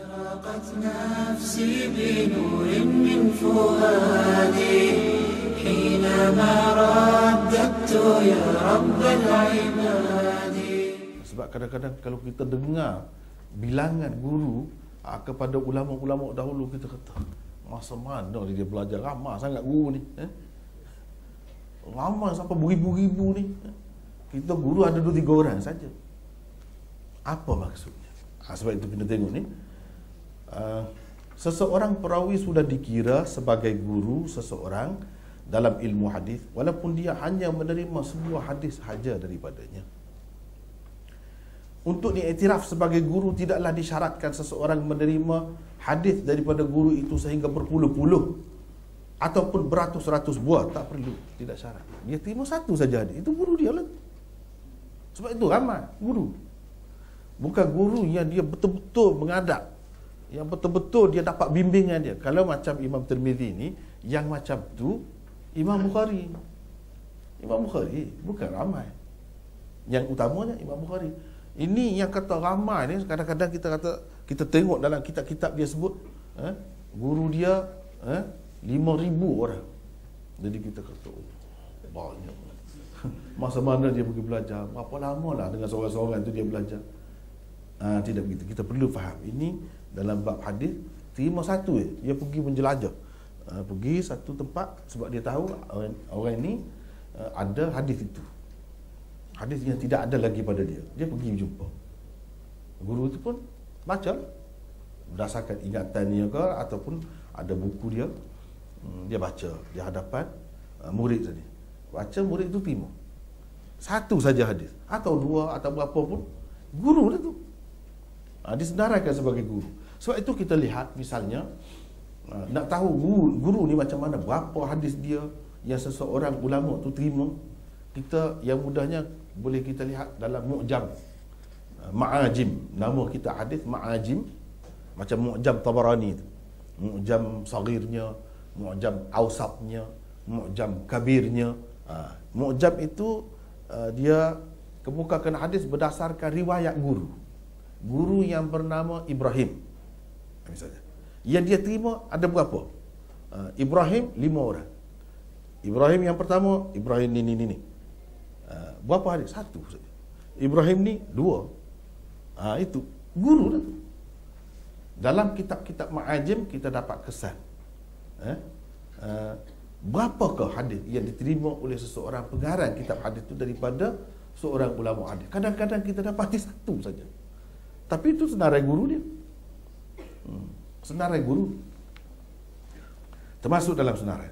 Sebab kadang-kadang kalau kita dengar bilangan guru kepada ulama-ulama dahulu, kita kata masa mana dia belajar, ramai sangat guru ni, ramai sampai beribu-ribu ni. Kita guru ada 2-3 orang saja. Apa maksudnya? Sebab itu kita tengok ni, seseorang perawi sudah dikira sebagai guru seseorang dalam ilmu hadis walaupun dia hanya menerima sebuah hadis sahaja daripadanya. Untuk diiktiraf sebagai guru tidaklah disyaratkan seseorang menerima hadis daripada guru itu sehingga berpuluh-puluh ataupun beratus-ratus buah, tak perlu, tidak syarat. Dia terima satu saja hadis, itu guru dia lah. Sebab itu ramai guru. Bukan guru yang dia betul-betul mengadap, yang betul-betul dia dapat bimbingan dia. Kalau macam Imam Tirmidhi ni, yang macam tu Imam Bukhari. Imam Bukhari bukan ramai. Yang utamanya Imam Bukhari. Ini yang kata ramai ni, kadang-kadang kita kata, kita tengok dalam kitab-kitab dia sebut guru dia 5,000 orang. Jadi kita kata banyak. Masa mana dia pergi belajar? Berapa lama lah dengan seorang-seorang tu dia belajar? Tidak begitu. Kita perlu faham ini dalam bab hadis. Terima satu dia pergi menjelajah, pergi satu tempat sebab dia tahu orang ini ada hadis itu, hadis yang tidak ada lagi pada dia. Dia pergi jumpa guru itu pun baca berdasarkan ingatannya ke ataupun ada buku dia, dia baca di hadapan murid tadi. Baca, murid itu terima satu saja hadis atau dua atau berapa pun, guru dia tu disenaraikan sebagai guru. Sebab itu kita lihat misalnya, nak tahu guru ni macam mana, berapa hadis dia yang seseorang ulama tu terima, kita yang mudahnya boleh kita lihat dalam Mu'jam Ma'ajim. Nama kita hadis Ma'ajim, macam Mu'jam Tabarani tu, Mu'jam sahirnya, Mu'jam Ausabnya, Mu'jam kabirnya. Mu'jam itu dia kemukakan hadis berdasarkan riwayat guru. Guru yang bernama Ibrahim misalnya, yang dia terima ada berapa? Ibrahim 5 orang. Ibrahim yang pertama, Ibrahim ni. Berapa hadis? Satu saja. Ibrahim ni 2. Itu guru lah tu. Dalam kitab-kitab Ma'ajim kita dapat kesan berapakah hadis yang diterima oleh seseorang pengarang kitab hadis itu daripada seorang ulama hadis. Kadang-kadang kita dapati satu saja, tapi itu senarai guru dia. Senarai guru termasuk dalam senarai.